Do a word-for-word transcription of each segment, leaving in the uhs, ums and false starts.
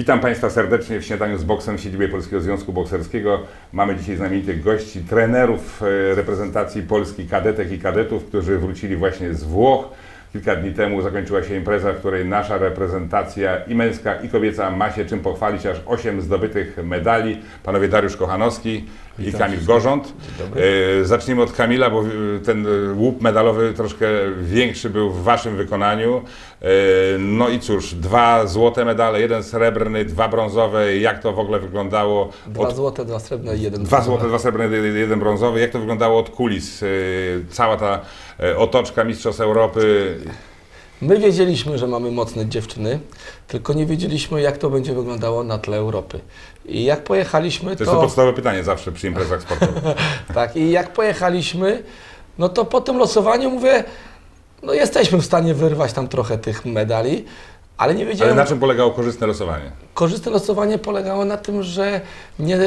Witam Państwa serdecznie w Śniadaniu z boksem w siedzibie Polskiego Związku Bokserskiego. Mamy dzisiaj znamienitych gości, trenerów reprezentacji Polski, kadetek i kadetów, którzy wrócili właśnie z Włoch. Kilka dni temu zakończyła się impreza, w której nasza reprezentacja i męska, i kobieca ma się czym pochwalić, aż osiem zdobytych medali. Panowie Dariusz Kochanowski i Kamil Gorząd. Zacznijmy od Kamila, bo ten łup medalowy troszkę większy był w waszym wykonaniu. No i cóż, dwa złote medale, jeden srebrny, dwa brązowe. Jak to w ogóle wyglądało? Dwa od... złote, dwa srebrne i jeden brązowy. Dwa złote, dwa srebrne, jeden brązowy. Jak to wyglądało od kulis? Cała ta otoczka Mistrzostw Europy. My wiedzieliśmy, że mamy mocne dziewczyny, tylko nie wiedzieliśmy, jak to będzie wyglądało na tle Europy. I jak pojechaliśmy, to... To jest to podstawowe pytanie zawsze przy imprezach sportowych. Tak, i jak pojechaliśmy, no to po tym losowaniu mówię, no jesteśmy w stanie wyrwać tam trochę tych medali, ale nie wiedziałem... Ale na czym polegało korzystne losowanie? Korzystne losowanie polegało na tym, że nie,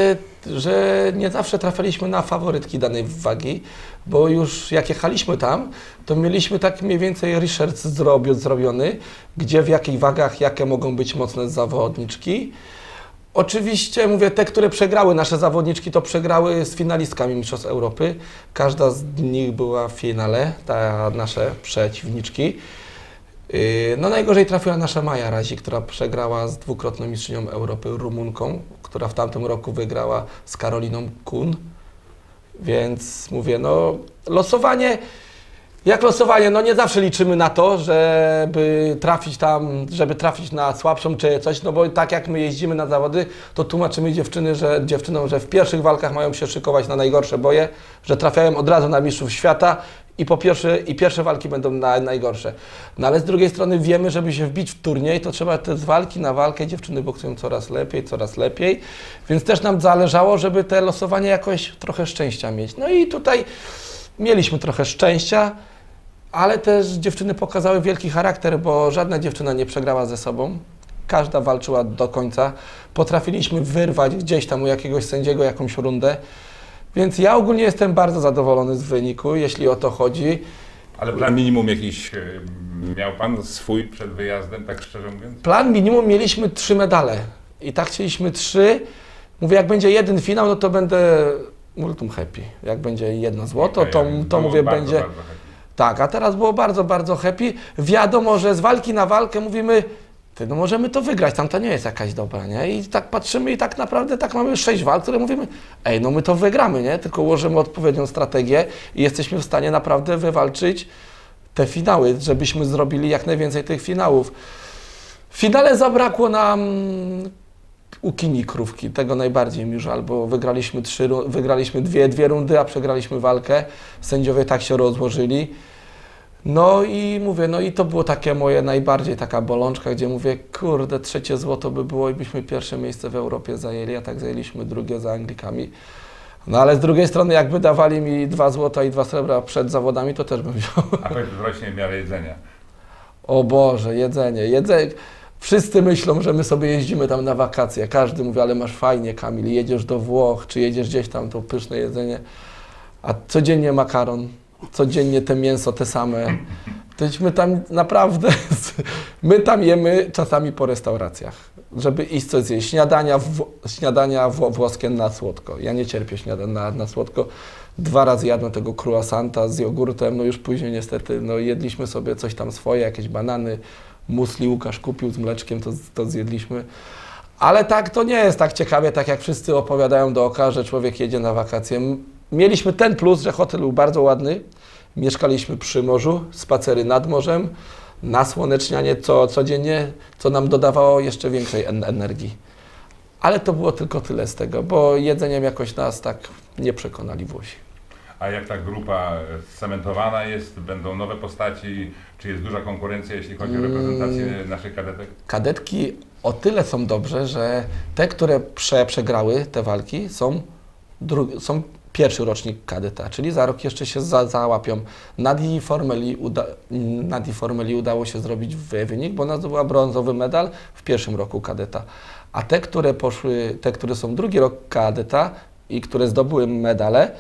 że nie zawsze trafiliśmy na faworytki danej wagi, bo już jak jechaliśmy tam, to mieliśmy tak mniej więcej research zrobiony, gdzie w jakich wagach, jakie mogą być mocne zawodniczki. Oczywiście, mówię, te, które przegrały, nasze zawodniczki, to przegrały z finalistkami Mistrzostw Europy. Każda z nich była w finale, ta nasze przeciwniczki. No najgorzej trafiła nasza Maja Razi, która przegrała z dwukrotną mistrzynią Europy Rumunką, która w tamtym roku wygrała z Karoliną Kun. Więc mówię, no losowanie, jak losowanie, no nie zawsze liczymy na to, żeby trafić tam, żeby trafić na słabszą czy coś, no bo tak jak my jeździmy na zawody, to tłumaczymy dziewczyny, że, dziewczynom, że w pierwszych walkach mają się szykować na najgorsze boje, że trafiają od razu na mistrzów świata. I, po pierwsze, I pierwsze walki będą na, najgorsze. No ale z drugiej strony wiemy, żeby się wbić w turniej, to trzeba te z walki na walkę. Dziewczyny boksują coraz lepiej, coraz lepiej. Więc też nam zależało, żeby te losowanie jakoś trochę szczęścia mieć. No i tutaj mieliśmy trochę szczęścia, ale też dziewczyny pokazały wielki charakter, bo żadna dziewczyna nie przegrała ze sobą. Każda walczyła do końca. Potrafiliśmy wyrwać gdzieś tam u jakiegoś sędziego jakąś rundę. Więc ja ogólnie jestem bardzo zadowolony z wyniku, jeśli o to chodzi. Ale plan minimum jakiś miał Pan swój przed wyjazdem, tak szczerze mówiąc? Plan minimum mieliśmy trzy medale i tak chcieliśmy trzy. Mówię, jak będzie jeden finał, no to będę multum happy. Jak będzie jedno złoto, okay, to, to mówię bardzo, będzie... Bardzo tak, a teraz było bardzo, bardzo happy. Wiadomo, że z walki na walkę mówimy, ty, no możemy to wygrać, tam to nie jest jakaś dobra, nie? I tak patrzymy i tak naprawdę tak mamy sześć walk, które mówimy, ej, no my to wygramy, nie? Tylko ułożymy odpowiednią strategię i jesteśmy w stanie naprawdę wywalczyć te finały, żebyśmy zrobili jak najwięcej tych finałów. W finale zabrakło nam ukini krówki, tego najbardziej mi żal, bo wygraliśmy, trzy, wygraliśmy dwie, dwie rundy, a przegraliśmy walkę, sędziowie tak się rozłożyli. No i mówię, no i to było takie moje najbardziej taka bolączka, gdzie mówię, kurde, trzecie złoto by było i byśmy pierwsze miejsce w Europie zajęli, a tak zajęliśmy drugie za Anglikami. No ale z drugiej strony, jakby dawali mi dwa złota i dwa srebra przed zawodami, to też bym wziął. A powiedz właśnie w miarę jedzenia. O Boże, jedzenie, jedzenie. Wszyscy myślą, że my sobie jeździmy tam na wakacje. Każdy mówi, ale masz fajnie, Kamil, jedziesz do Włoch, czy jedziesz gdzieś tam, to pyszne jedzenie. A codziennie makaron. Codziennie te mięso, te same. My tam naprawdę, my tam jemy czasami po restauracjach, żeby iść coś zjeść. Śniadania, w, śniadania w, włoskie na słodko. Ja nie cierpię śniadań na, na słodko. Dwa razy jadłem tego croissanta z jogurtem, no już później niestety, no jedliśmy sobie coś tam swoje, jakieś banany, musli Łukasz kupił z mleczkiem, to, to zjedliśmy. Ale tak to nie jest tak ciekawie, tak jak wszyscy opowiadają dookoła, że człowiek jedzie na wakacje. Mieliśmy ten plus, że hotel był bardzo ładny, mieszkaliśmy przy morzu, spacery nad morzem, nasłonecznianie co, codziennie, co nam dodawało jeszcze większej en energii. Ale to było tylko tyle z tego, bo jedzeniem jakoś nas tak nie przekonali Włosi. A jak ta grupa scementowana jest, będą nowe postaci, czy jest duża konkurencja, jeśli chodzi o reprezentację hmm, naszych kadetek? Kadetki o tyle są dobrze, że te, które prze przegrały te walki, są, są pierwszy rocznik kadeta, czyli za rok jeszcze się za, załapią. Nadii Formeli, uda, Nadii Formeli udało się zrobić wynik, bo ona zdobyła brązowy medal w pierwszym roku kadeta. A te, które poszły, te, które są drugi rok kadeta i które zdobyły medale,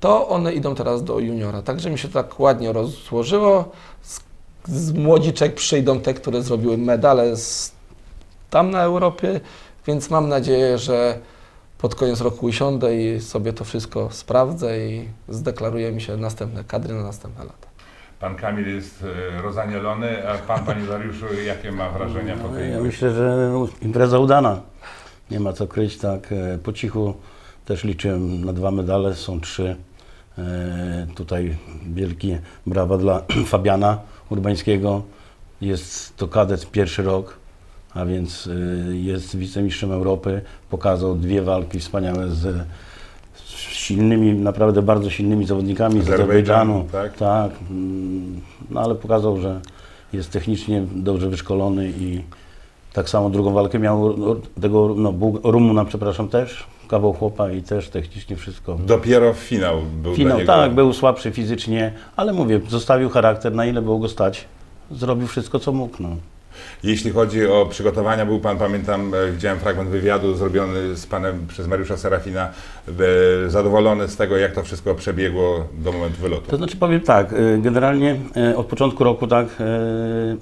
to one idą teraz do juniora. Także mi się tak ładnie rozłożyło. Z, z młodziczek przyjdą te, które zrobiły medale z tam na Europie, więc mam nadzieję, że pod koniec roku usiądę i sobie to wszystko sprawdzę i zdeklaruje mi się następne kadry na następne lata. Pan Kamil jest rozanielony, a pan, panie Dariuszu, jakie ma wrażenia po tej... Ja myślę, że impreza udana. Nie ma co kryć, tak po cichu. Też liczyłem na dwa medale, są trzy. Tutaj wielkie brawa dla Fabiana Urbańskiego. Jest to kadet pierwszy rok, a więc jest wicemistrzem Europy. Pokazał dwie walki wspaniałe z silnymi, naprawdę bardzo silnymi zawodnikami z Azerbejdżanu. Tak, tak. No, ale pokazał, że jest technicznie dobrze wyszkolony i tak samo drugą walkę miał tego no, Rumuna, przepraszam, też. Kawał chłopa i też technicznie wszystko. Dopiero w finał był Finał, dla tak, był słabszy fizycznie, ale mówię, zostawił charakter, na ile było go stać. Zrobił wszystko, co mógł. No. Jeśli chodzi o przygotowania, był pan, pamiętam, widziałem fragment wywiadu zrobiony z panem przez Mariusza Serafina, zadowolony z tego, jak to wszystko przebiegło do momentu wylotu. To znaczy powiem tak, generalnie od początku roku tak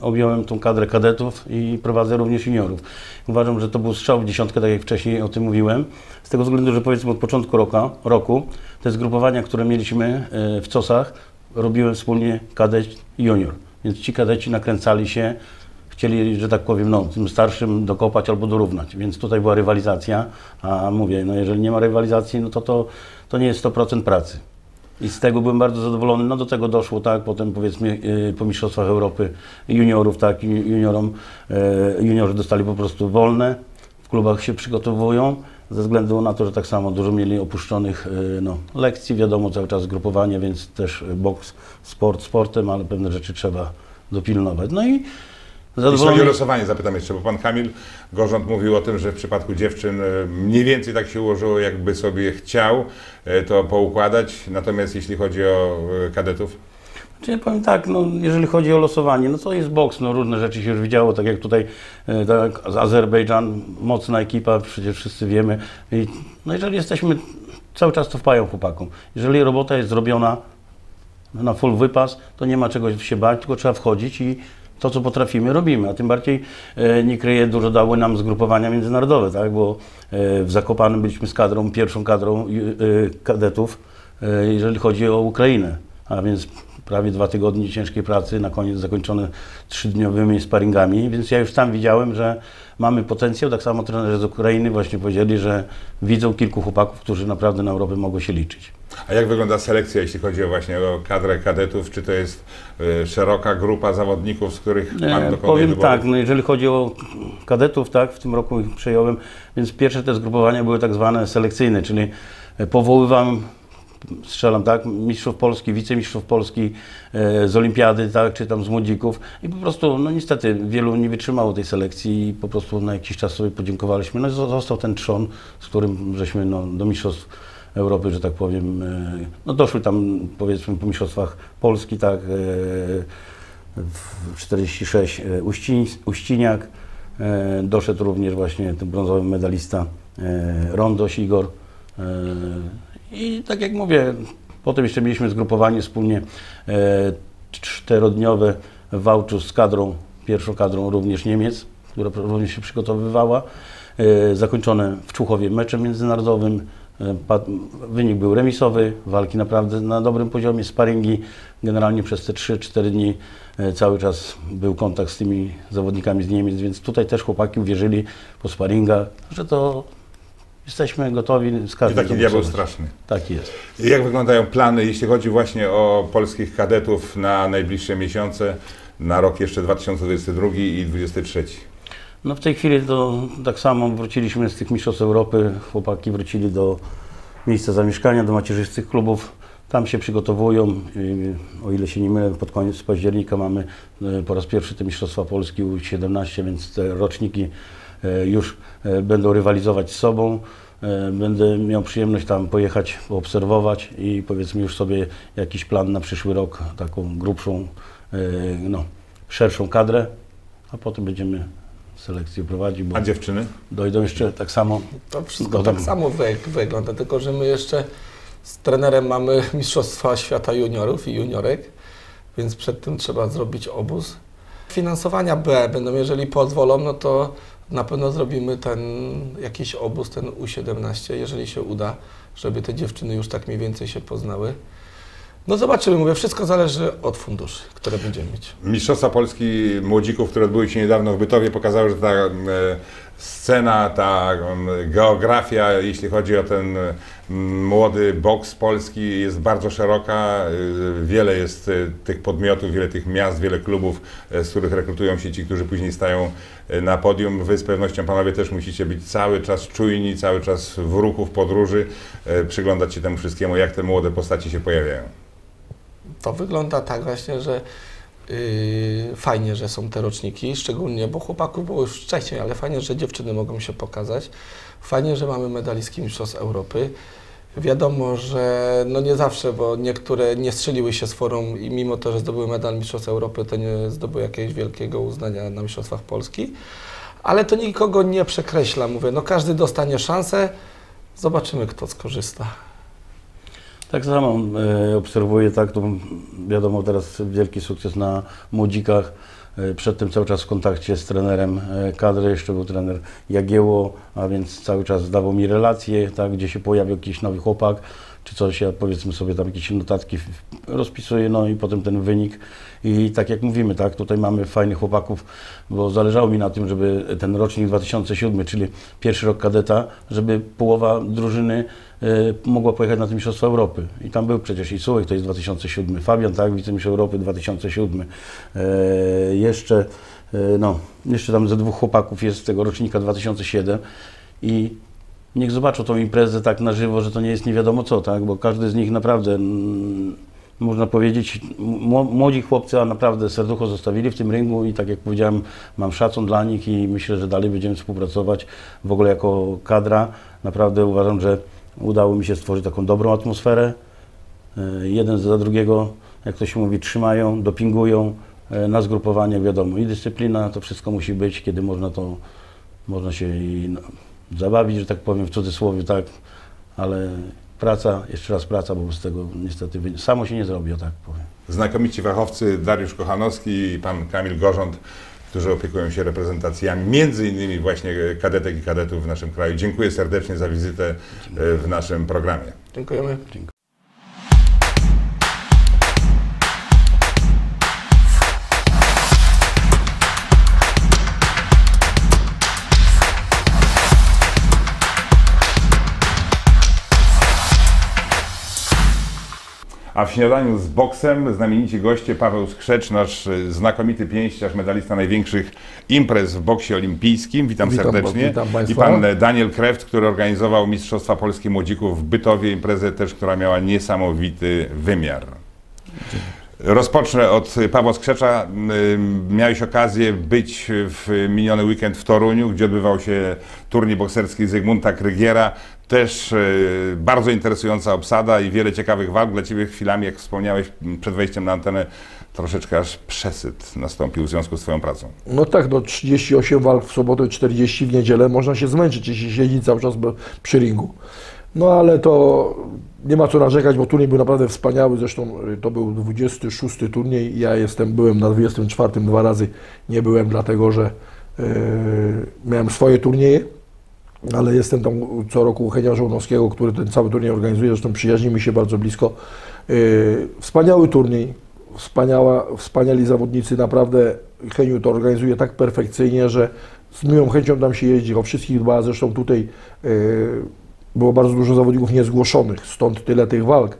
objąłem tą kadrę kadetów i prowadzę również juniorów. Uważam, że to był strzał w dziesiątkę, tak jak wcześniej o tym mówiłem, z tego względu, że powiedzmy od początku roku, roku te zgrupowania, które mieliśmy w C O S-ach, robiłem wspólnie kadet i junior, więc ci kadeci nakręcali się, chcieli, że tak powiem, no, tym starszym dokopać albo dorównać, więc tutaj była rywalizacja, a mówię, no jeżeli nie ma rywalizacji, no to to, to nie jest sto procent pracy. I z tego byłem bardzo zadowolony, no do tego doszło, tak, potem powiedzmy po mistrzostwach Europy juniorów, tak, juniorom, juniorzy dostali po prostu wolne, w klubach się przygotowują, ze względu na to, że tak samo dużo mieli opuszczonych no, lekcji, wiadomo, cały czas grupowanie, więc też boks, sport sportem, ale pewne rzeczy trzeba dopilnować. No i jeśli chodzi o losowanie, zapytam jeszcze, bo pan Kamil Gorząd mówił o tym, że w przypadku dziewczyn mniej więcej tak się ułożyło, jakby sobie chciał to poukładać, natomiast jeśli chodzi o kadetów? Znaczy, ja powiem tak, no, jeżeli chodzi o losowanie, no to jest boks, no, różne rzeczy się już widziało, tak jak tutaj tak, z Azerbejdżan, mocna ekipa, przecież wszyscy wiemy. I, no jeżeli jesteśmy, cały czas to wpają chłopakom, jeżeli robota jest zrobiona na full wypas, to nie ma czego się bać, tylko trzeba wchodzić i to, co potrafimy, robimy, a tym bardziej e, nie kryję, dużo dały nam zgrupowania międzynarodowe, tak? Bo e, w Zakopanem byliśmy z kadrą, pierwszą kadrą e, kadetów, e, jeżeli chodzi o Ukrainę, a więc prawie dwa tygodnie ciężkiej pracy, na koniec zakończone trzydniowymi sparingami, więc ja już tam widziałem, że mamy potencjał, tak samo trenerzy z Ukrainy właśnie powiedzieli, że widzą kilku chłopaków, którzy naprawdę na Europę mogą się liczyć. A jak wygląda selekcja, jeśli chodzi o właśnie o kadrę kadetów? Czy to jest y, szeroka grupa zawodników, z których pan dokonuje Powiem wyboru? tak, no jeżeli chodzi o kadetów, tak, w tym roku ich przejąłem, więc pierwsze te zgrupowania były tak zwane selekcyjne, czyli powoływałem, strzelam, tak, mistrzów Polski, wicemistrzów Polski e, z Olimpiady, tak, czy tam z młodzików i po prostu, no niestety, wielu nie wytrzymało tej selekcji i po prostu na jakiś czas sobie podziękowaliśmy. No i został ten trzon, z którym żeśmy no, do mistrzostw Europy, że tak powiem, no doszły tam, powiedzmy, po mistrzostwach Polski, tak, w czterdzieści sześć Uściniak, doszedł również właśnie ten brązowy medalista Rondoś Igor i tak jak mówię, potem jeszcze mieliśmy zgrupowanie wspólnie czterodniowe w Wałczu z kadrą, pierwszą kadrą również Niemiec, która również się przygotowywała, zakończone w Człuchowie meczem międzynarodowym. Wynik był remisowy, walki naprawdę na dobrym poziomie, sparingi. Generalnie przez te trzy cztery dni cały czas był kontakt z tymi zawodnikami z Niemiec, więc tutaj też chłopaki uwierzyli po sparingach, że to jesteśmy gotowi z każdym. I taki diabeł straszny. Tak jest. I jak wyglądają plany, jeśli chodzi właśnie o polskich kadetów na najbliższe miesiące, na rok jeszcze dwa tysiące dwudziesty drugi i dwa tysiące dwudziesty trzeci? No w tej chwili to tak samo wróciliśmy z tych mistrzostw Europy, chłopaki wrócili do miejsca zamieszkania, do macierzystych klubów, tam się przygotowują, o ile się nie mylę, pod koniec października mamy po raz pierwszy te mistrzostwa Polski U siedemnaście, więc te roczniki już będą rywalizować z sobą. Będę miał przyjemność tam pojechać, obserwować i powiedzmy już sobie jakiś plan na przyszły rok, taką grubszą, no, szerszą kadrę, a potem będziemy selekcję prowadzi, bo a dziewczyny? Dojdą jeszcze tak samo. To wszystko tak samo wygląda, tylko że my jeszcze z trenerem mamy Mistrzostwa Świata Juniorów i Juniorek, więc przed tym trzeba zrobić obóz. Finansowania B będą, jeżeli pozwolą, no to na pewno zrobimy ten jakiś obóz, ten U siedemnaście, jeżeli się uda, żeby te dziewczyny już tak mniej więcej się poznały. No zobaczymy, mówię, wszystko zależy od funduszy, które będziemy mieć. Mistrzostwa Polski Młodzików, które odbyły się niedawno w Bytowie, pokazały, że ta scena, ta geografia, jeśli chodzi o ten młody boks polski, jest bardzo szeroka. Wiele jest tych podmiotów, wiele tych miast, wiele klubów, z których rekrutują się ci, którzy później stają na podium. Wy z pewnością, panowie, też musicie być cały czas czujni, cały czas w ruchu, w podróży, przyglądać się temu wszystkiemu, jak te młode postaci się pojawiają. To wygląda tak właśnie, że yy, fajnie, że są te roczniki, szczególnie, bo chłopaków było już wcześniej, ale fajnie, że dziewczyny mogą się pokazać. Fajnie, że mamy medalistki Mistrzostw Europy. Wiadomo, że no nie zawsze, bo niektóre nie strzeliły się z forum i mimo to, że zdobyły medal Mistrzostw Europy, to nie zdobyły jakiegoś wielkiego uznania na Mistrzostwach Polski. Ale to nikogo nie przekreśla, mówię, no każdy dostanie szansę, zobaczymy, kto skorzysta. Tak samo e, obserwuję, tak, to wiadomo, teraz wielki sukces na młodzikach. E, przed tym cały czas w kontakcie z trenerem e, kadry, jeszcze był trener Jagiełło, a więc cały czas dawał mi relacje, tak, gdzie się pojawił jakiś nowy chłopak, czy coś, ja powiedzmy sobie tam jakieś notatki rozpisuję, no i potem ten wynik. I tak jak mówimy, tak, tutaj mamy fajnych chłopaków, bo zależało mi na tym, żeby ten rocznik dwa tysiące siódmy, czyli pierwszy rok kadeta, żeby połowa drużyny mogła pojechać na te Mistrzostwa Europy. I tam był przecież i Sułek, to jest dwa tysiące siódmy, Fabian, tak, wicemistrz Europy dwa tysiące siódmy, e, jeszcze, e, no, jeszcze tam ze dwóch chłopaków jest z tego rocznika dwa tysiące siódmego i niech zobaczą tą imprezę tak na żywo, że to nie jest nie wiadomo co, tak, bo każdy z nich naprawdę, mm, można powiedzieć, młodzi chłopcy, a naprawdę serducho zostawili w tym ringu i tak jak powiedziałem, mam szacun dla nich i myślę, że dalej będziemy współpracować w ogóle jako kadra. Naprawdę uważam, że udało mi się stworzyć taką dobrą atmosferę. Jeden za drugiego, jak to się mówi, trzymają, dopingują na zgrupowanie, wiadomo, i dyscyplina, to wszystko musi być, kiedy można to, można się i no, zabawić, że tak powiem, w cudzysłowie, tak, ale praca, jeszcze raz praca, bo z tego niestety samo się nie zrobi, o tak powiem. Znakomici fachowcy Dariusz Kochanowski i pan Kamil Gorząd, którzy opiekują się reprezentacjami, między innymi właśnie kadetek i kadetów w naszym kraju. Dziękuję serdecznie za wizytę w naszym programie. Dziękujemy. Dziękuję. A w Śniadaniu z boksem znamienici goście Paweł Skrzecz, nasz znakomity pięściarz, medalista największych imprez w boksie olimpijskim. Witam, witam serdecznie. Witam i pan Daniel Kreft, który organizował Mistrzostwa Polski Młodzików w Bytowie. Imprezę też, która miała niesamowity wymiar. Rozpocznę od Pawła Skrzecza. Miałeś okazję być w miniony weekend w Toruniu, gdzie odbywał się turniej bokserski Zygmunta Krygiera. Też bardzo interesująca obsada i wiele ciekawych walk. Dla ciebie chwilami, jak wspomniałeś przed wejściem na antenę, troszeczkę aż przesyt nastąpił w związku z twoją pracą. No tak, no trzydzieści osiem walk w sobotę, czterdzieści w niedzielę. Można się zmęczyć, jeśli siedzi cały czas przy ringu. No ale to nie ma co narzekać, bo turniej był naprawdę wspaniały. Zresztą to był dwudziesty szósty turniej. Ja jestem, byłem na dwudziestym czwartym dwa razy. Nie byłem dlatego, że yy, miałem swoje turnieje. Ale jestem tam co roku u Henia Żołnowskiego, który ten cały turniej organizuje, zresztą przyjaźnimy się bardzo blisko. Yy, wspaniały turniej, wspaniała, wspaniali zawodnicy, naprawdę Heniu to organizuje tak perfekcyjnie, że z miłą chęcią tam się jeździ, o wszystkich dba, zresztą tutaj yy, było bardzo dużo zawodników niezgłoszonych, stąd tyle tych walk.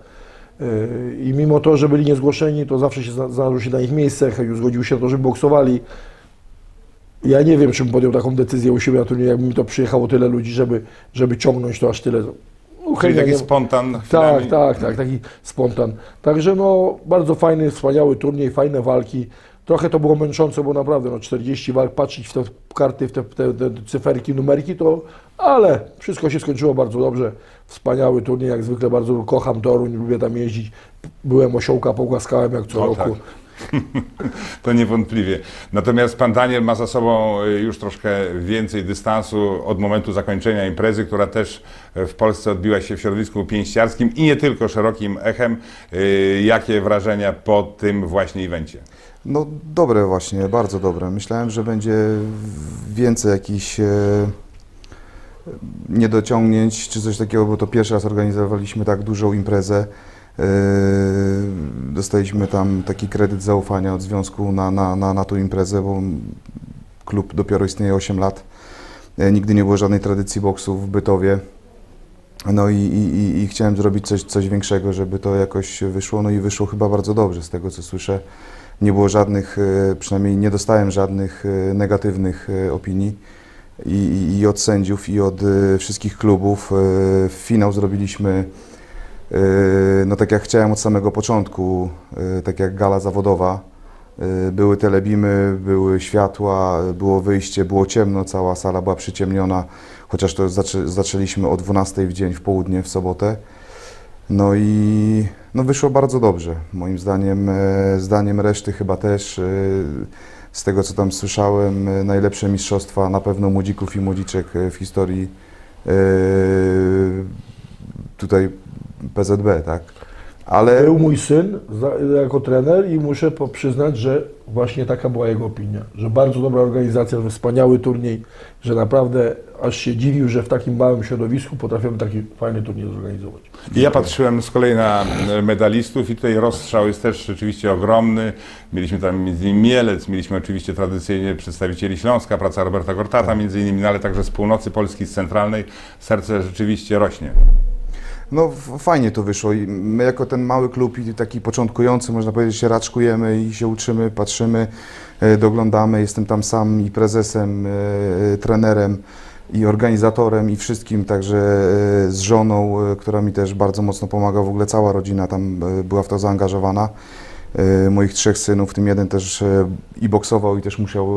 Yy, I mimo to, że byli niezgłoszeni, to zawsze się znalazło się na ich miejsce, Heniu zgodził się na to, żeby boksowali. Ja nie wiem, czy bym podjął taką decyzję u siebie, a jakby mi to przyjechało tyle ludzi, żeby, żeby ciągnąć to aż tyle. No, czyli taki spontan. Tak, tak, tak, taki spontan. Także no, bardzo fajny, wspaniały turniej, fajne walki. Trochę to było męczące, bo naprawdę no, czterdzieści walk, patrzeć w te karty, w te, te, te cyferki, numerki, to, ale wszystko się skończyło bardzo dobrze. Wspaniały turniej, jak zwykle bardzo kocham Toruń, lubię tam jeździć. Byłem osiołka, pogłaskałem jak co no, roku. Tak. To niewątpliwie. Natomiast pan Daniel ma za sobą już troszkę więcej dystansu od momentu zakończenia imprezy, która też w Polsce odbiła się w środowisku pięściarskim i nie tylko szerokim echem. Jakie wrażenia po tym właśnie evencie? No dobre właśnie, bardzo dobre. Myślałem, że będzie więcej jakichś e, niedociągnięć czy coś takiego, bo to pierwszy raz organizowaliśmy tak dużą imprezę. E, dostaliśmy tam taki kredyt zaufania od związku na, na, na, na tą imprezę, bo klub dopiero istnieje osiem lat. E, nigdy nie było żadnej tradycji boksu w Bytowie. No i, i, i chciałem zrobić coś, coś większego, żeby to jakoś wyszło. No i wyszło chyba bardzo dobrze z tego, co słyszę. Nie było żadnych, przynajmniej nie dostałem żadnych negatywnych opinii i, i od sędziów, i od wszystkich klubów. Finał zrobiliśmy, no tak jak chciałem od samego początku, tak jak gala zawodowa. Były telebimy, były światła, było wyjście, było ciemno, cała sala była przyciemniona, chociaż to zaczę zaczęliśmy o dwunastej w dzień, w południe, w sobotę. No i no wyszło bardzo dobrze, moim zdaniem, zdaniem reszty chyba też, z tego co tam słyszałem, najlepsze mistrzostwa na pewno młodzików i młodziczek w historii tutaj P Z B, tak? Ale... Był mój syn jako trener i muszę przyznać, że właśnie taka była jego opinia, że bardzo dobra organizacja, że wspaniały turniej, że naprawdę aż się dziwił, że w takim małym środowisku potrafią taki fajny turniej zorganizować. I ja patrzyłem z kolei na medalistów i tutaj rozstrzał jest też rzeczywiście ogromny. Mieliśmy tam między innymi Mielec, mieliśmy oczywiście tradycyjnie przedstawicieli Śląska, praca Roberta Gortata między innymi, ale także z północy Polski, z centralnej. Serce rzeczywiście rośnie. No fajnie to wyszło i my jako ten mały klub i taki początkujący, można powiedzieć, się raczkujemy i się uczymy, patrzymy, doglądamy. Jestem tam sam i prezesem, i trenerem, i organizatorem, i wszystkim, także z żoną, która mi też bardzo mocno pomaga, w ogóle cała rodzina tam była w to zaangażowana. Moich trzech synów, w tym jeden też i boksował, i też musiał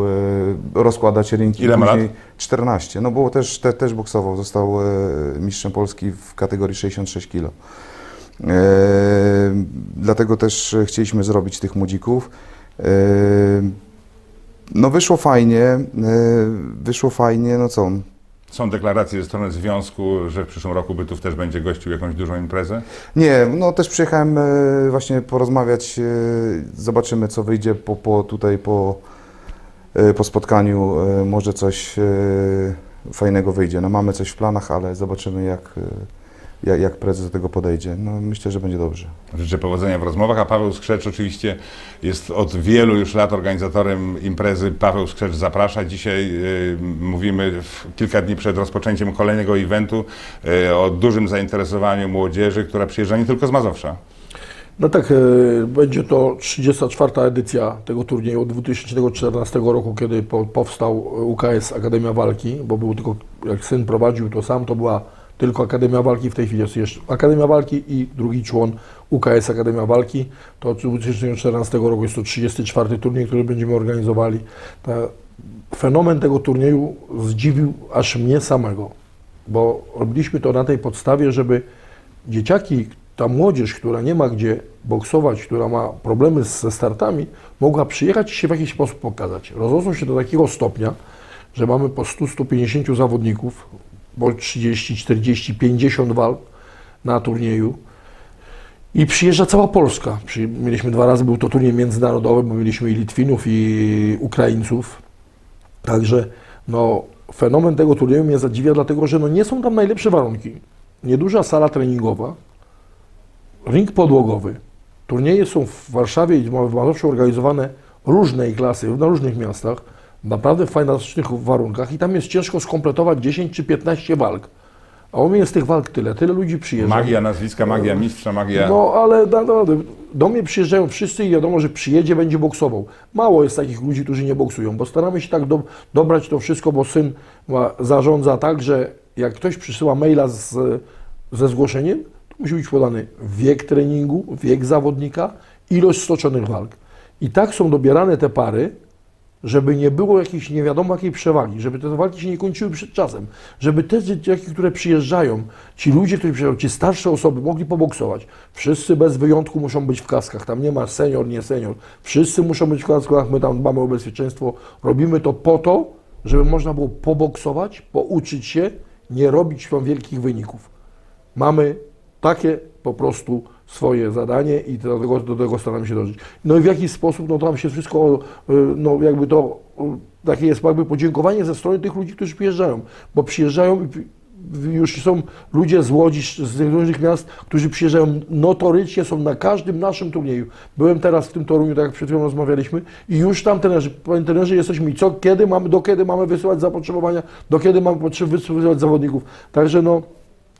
rozkładać rynki. Ile ma lat? czternaście. No bo też, te, też boksował, został mistrzem Polski w kategorii sześćdziesiąt sześć kilo. E, dlatego też chcieliśmy zrobić tych młodzików. E, no wyszło fajnie, e, wyszło fajnie, no co? Są deklaracje ze strony związku, że w przyszłym roku Bytów też będzie gościł jakąś dużą imprezę? Nie, no też przyjechałem właśnie porozmawiać, zobaczymy co wyjdzie po, po tutaj po, po spotkaniu, może coś fajnego wyjdzie. No mamy coś w planach, ale zobaczymy jak, jak, jak prezes do tego podejdzie. No myślę, że będzie dobrze. Życzę powodzenia w rozmowach, a Paweł Skrzecz oczywiście jest od wielu już lat organizatorem imprezy Paweł Skrzecz Zaprasza. Dzisiaj y, mówimy w, kilka dni przed rozpoczęciem kolejnego eventu y, o dużym zainteresowaniu młodzieży, która przyjeżdża nie tylko z Mazowsza. No tak, y, będzie to trzydziesta czwarta edycja tego turnieju od dwa tysiące czternastego roku, kiedy po, powstał U K S Akademia Walki, bo był tylko, jak syn prowadził to sam, to była tylko Akademia Walki, w tej chwili jest jeszcze Akademia Walki i drugi człon U K S Akademia Walki. To od dwa tysiące czternastego roku jest to trzydziesty czwarty turniej, który będziemy organizowali. Ta, fenomen tego turnieju zdziwił aż mnie samego, bo robiliśmy to na tej podstawie, żeby dzieciaki, ta młodzież, która nie ma gdzie boksować, która ma problemy ze startami, mogła przyjechać i się w jakiś sposób pokazać. Rozrosło się do takiego stopnia, że mamy po stu do stu pięćdziesięciu zawodników, bo trzydzieści, czterdzieści, pięćdziesiąt wal na turnieju i przyjeżdża cała Polska. Mieliśmy dwa razy, był to turniej międzynarodowy, bo mieliśmy i Litwinów, i Ukraińców. Także no, fenomen tego turnieju mnie zadziwia, dlatego że no, nie są tam najlepsze warunki. Nieduża sala treningowa, ring podłogowy. Turnieje są w Warszawie i w Mazowszu organizowane różnej klasy, na różnych miastach. Naprawdę w fantastycznych warunkach i tam jest ciężko skompletować dziesięć czy piętnaście walk. A u mnie jest tych walk tyle, tyle ludzi przyjeżdża. Magia nazwiska, magia mistrza, magia... No ale da, da, do mnie przyjeżdżają wszyscy i wiadomo, że przyjedzie, będzie boksował. Mało jest takich ludzi, którzy nie boksują, bo staramy się tak do, dobrać to wszystko, bo syn ma, zarządza tak, że jak ktoś przysyła maila z, ze zgłoszeniem, to musi być podany wiek treningu, wiek zawodnika, ilość stoczonych walk. I tak są dobierane te pary, żeby nie było jakiejś nie wiadomo jakiej przewagi, żeby te walki się nie kończyły przed czasem, żeby te dzieciaki, które przyjeżdżają, ci ludzie, którzy przyjeżdżają, ci starsze osoby mogli poboksować. Wszyscy bez wyjątku muszą być w kaskach, tam nie ma senior, nie senior. Wszyscy muszą być w kaskach, my tam dbamy o bezpieczeństwo. Robimy to po to, żeby można było poboksować, pouczyć się, nie robić tam wielkich wyników. Mamy takie po prostu swoje zadanie i do tego, do tego staramy się dążyć. No i w jaki sposób, no tam się wszystko, no jakby to, takie jest jakby podziękowanie ze strony tych ludzi, którzy przyjeżdżają, bo przyjeżdżają i już są ludzie z Łodzi, z różnych miast, którzy przyjeżdżają notorycznie, są na każdym naszym turnieju. Byłem teraz w tym Toruniu, tak jak przed chwilą rozmawialiśmy i już tam trenerzy, panie trenerzy, jesteśmy i co, kiedy mamy, do kiedy mamy wysyłać zapotrzebowania, do kiedy mamy wysyłać zawodników. Także no,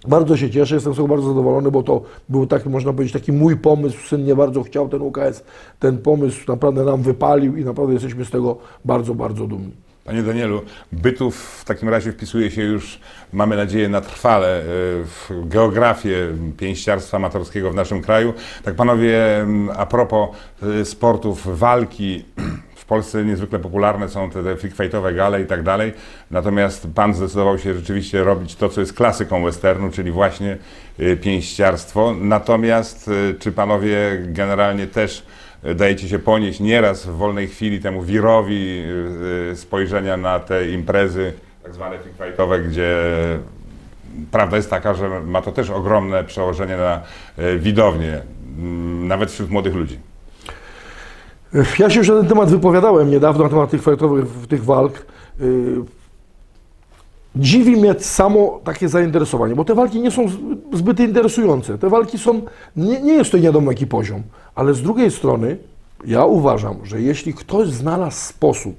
bardzo się cieszę, jestem z tego bardzo zadowolony, bo to był taki, można powiedzieć, taki mój pomysł, syn nie bardzo chciał, ten U K S, ten pomysł naprawdę nam wypalił i naprawdę jesteśmy z tego bardzo, bardzo dumni. Panie Danielu, Bytów w takim razie wpisuje się już, mamy nadzieję, na trwale w geografię pięściarstwa amatorskiego w naszym kraju. Tak panowie, a propos sportów walki, w Polsce niezwykle popularne są te freakfightowe gale i tak dalej, natomiast pan zdecydował się rzeczywiście robić to, co jest klasyką westernu, czyli właśnie pięściarstwo. Natomiast czy panowie generalnie też dajecie się ponieść nieraz w wolnej chwili temu wirowi spojrzenia na te imprezy tak zwane freakfightowe, gdzie prawda jest taka, że ma to też ogromne przełożenie na widownię, nawet wśród młodych ludzi? Ja się już na ten temat wypowiadałem niedawno, na temat tych freakfightowych, tych walk. Dziwi mnie samo takie zainteresowanie, bo te walki nie są zbyt interesujące. Te walki są, nie, nie jest to nie wiadomo jaki poziom, ale z drugiej strony ja uważam, że jeśli ktoś znalazł sposób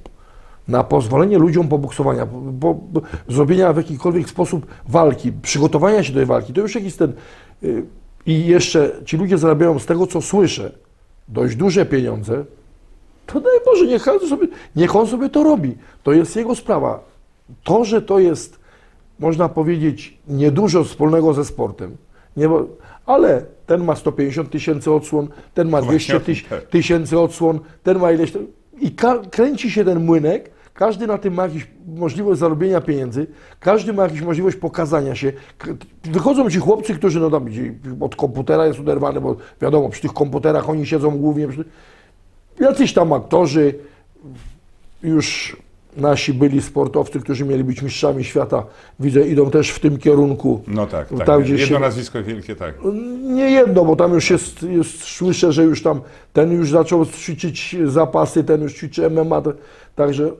na pozwolenie ludziom poboksowania, bo, bo zrobienia w jakikolwiek sposób walki, przygotowania się do tej walki, to już jakiś ten... Yy, I jeszcze ci ludzie zarabiają z tego, co słyszę, dość duże pieniądze, to daj Boże, niech, sobie, niech on sobie to robi. To jest jego sprawa. To, że to jest, można powiedzieć, niedużo wspólnego ze sportem, nie, bo, ale ten ma sto pięćdziesiąt tysięcy odsłon, ten ma dwieście tysięcy odsłon, ten ma ileś... I kręci się ten młynek, każdy na tym ma jakąś możliwość zarobienia pieniędzy, każdy ma jakąś możliwość pokazania się. Wychodzą ci chłopcy, którzy no, tam, od komputera jest oderwany, bo wiadomo, przy tych komputerach oni siedzą głównie, przy... jacyś tam aktorzy już... Nasi byli sportowcy, którzy mieli być mistrzami świata, widzę, idą też w tym kierunku. No tak, tak. Tam, jedno się... nazwisko wielkie, tak. Nie jedno, bo tam już jest, jest, słyszę, że już tam ten już zaczął ćwiczyć zapasy, ten już ćwiczy M M A. Także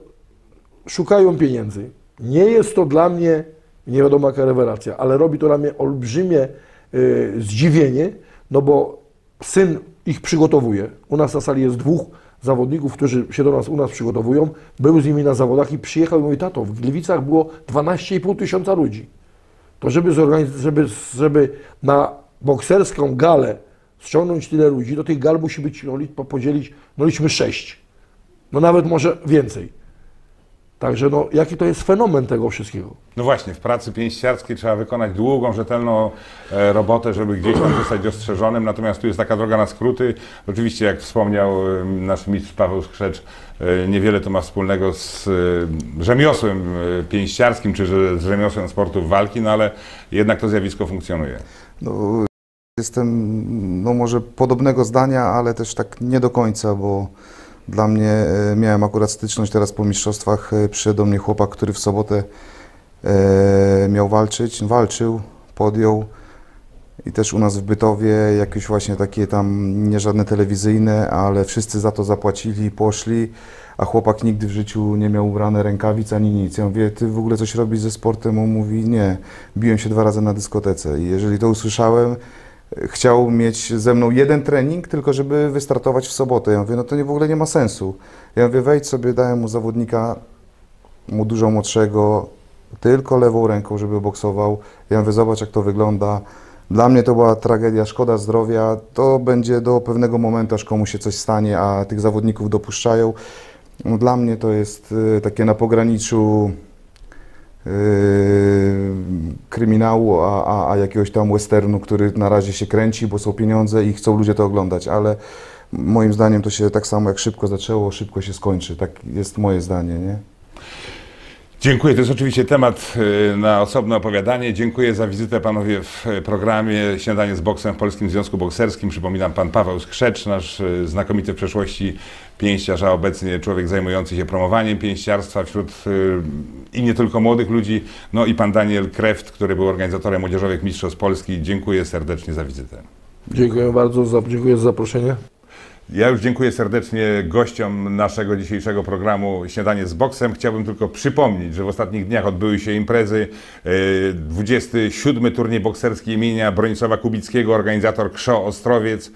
szukają pieniędzy. Nie jest to dla mnie, nie wiadomo jaka rewelacja, ale robi to dla mnie olbrzymie y, zdziwienie, no bo syn ich przygotowuje. U nas na sali jest dwóch zawodników, którzy się do nas u nas przygotowują, był z nimi na zawodach i przyjechał i mówi, tato, w Gliwicach było dwanaście i pół tysiąca ludzi. To żeby, żeby, żeby na bokserską galę ściągnąć tyle ludzi, do tych gal musi być, no, podzielić, no liczmy sześć, no nawet może więcej. Także no, jaki to jest fenomen tego wszystkiego? No właśnie, w pracy pięściarskiej trzeba wykonać długą, rzetelną robotę, żeby gdzieś tam zostać dostrzeżonym, natomiast tu jest taka droga na skróty. Oczywiście, jak wspomniał nasz mistrz Paweł Skrzecz, niewiele to ma wspólnego z rzemiosłem pięściarskim, czy z rzemiosłem sportów walki, no ale jednak to zjawisko funkcjonuje. No, jestem no może podobnego zdania, ale też tak nie do końca, bo dla mnie miałem akurat styczność teraz po mistrzostwach, przyszedł do mnie chłopak, który w sobotę e, miał walczyć, walczył, podjął i też u nas w Bytowie jakieś właśnie takie tam, nie żadne telewizyjne, ale wszyscy za to zapłacili, poszli, a chłopak nigdy w życiu nie miał ubrane rękawic ani nic. Ja mówię, ty w ogóle coś robisz ze sportem? On mówi, nie, biłem się dwa razy na dyskotece i jeżeli to usłyszałem, chciał mieć ze mną jeden trening, tylko żeby wystartować w sobotę. Ja mówię, no to nie, w ogóle nie ma sensu. Ja mówię, wejdź sobie, dałem mu zawodnika, mu dużo młodszego, tylko lewą ręką, żeby boksował. Ja mówię, zobacz jak to wygląda. Dla mnie to była tragedia, szkoda zdrowia. To będzie do pewnego momentu, aż komuś się coś stanie, a tych zawodników dopuszczają. No, dla mnie to jest y, takie na pograniczu Yy, kryminału, a, a, a jakiegoś tam westernu, który na razie się kręci, bo są pieniądze i chcą ludzie to oglądać, ale moim zdaniem to się tak samo jak szybko zaczęło, szybko się skończy. Tak jest moje zdanie, nie? Dziękuję. To jest oczywiście temat na osobne opowiadanie. Dziękuję za wizytę panowie w programie Śniadanie z boksem w Polskim Związku Bokserskim. Przypominam, pan Paweł Skrzecz, nasz znakomity w przeszłości pięściarz, a obecnie człowiek zajmujący się promowaniem pięściarstwa wśród i nie tylko młodych ludzi. No i pan Daniel Kreft, który był organizatorem Młodzieżowych Mistrzostw Polski. Dziękuję serdecznie za wizytę. Dziękuję bardzo, za, dziękuję za zaproszenie. Ja już dziękuję serdecznie gościom naszego dzisiejszego programu Śniadanie z Boksem. Chciałbym tylko przypomnieć, że w ostatnich dniach odbyły się imprezy. dwudziesty siódmy turniej bokserski imienia Bronisława Kubickiego, organizator Krzysztof Ostrowiec.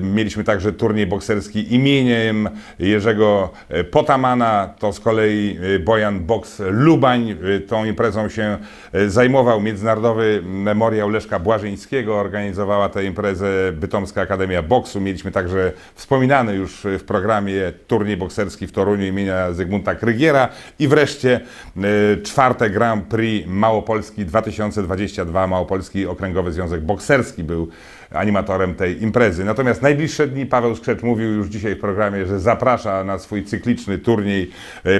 Mieliśmy także turniej bokserski imieniem Jerzego Potamana, to z kolei Bojan Boks Lubań. Tą imprezą się zajmował Międzynarodowy Memoriał Leszka Błażyńskiego. Organizowała tę imprezę Bytomska Akademia Boksu. Mieliśmy także wspominany już w programie turniej bokserski w Toruniu imienia Zygmunta Krygiera i wreszcie y, czwarte Grand Prix Małopolski dwa tysiące dwudziesty drugi. Małopolski Okręgowy Związek Bokserski był animatorem tej imprezy. Natomiast najbliższe dni Paweł Skrzecz mówił już dzisiaj w programie, że zaprasza na swój cykliczny turniej.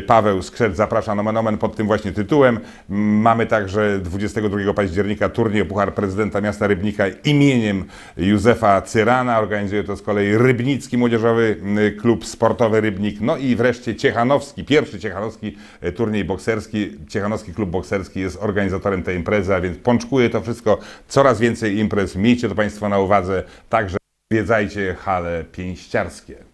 Paweł Skrzecz zaprasza nomen omen pod tym właśnie tytułem. Mamy także dwudziestego drugiego października turniej Puchar Prezydenta Miasta Rybnika imieniem Józefa Cyrana. Organizuje to z kolei Rybnicki Młodzieżowy Klub Sportowy Rybnik. No i wreszcie Ciechanowski, pierwszy Ciechanowski turniej bokserski. Ciechanowski Klub Bokserski jest organizatorem tej imprezy, a więc pączkuje to wszystko. Coraz więcej imprez. Miejcie to Państwo na uwadze, także zwiedzajcie hale pięściarskie.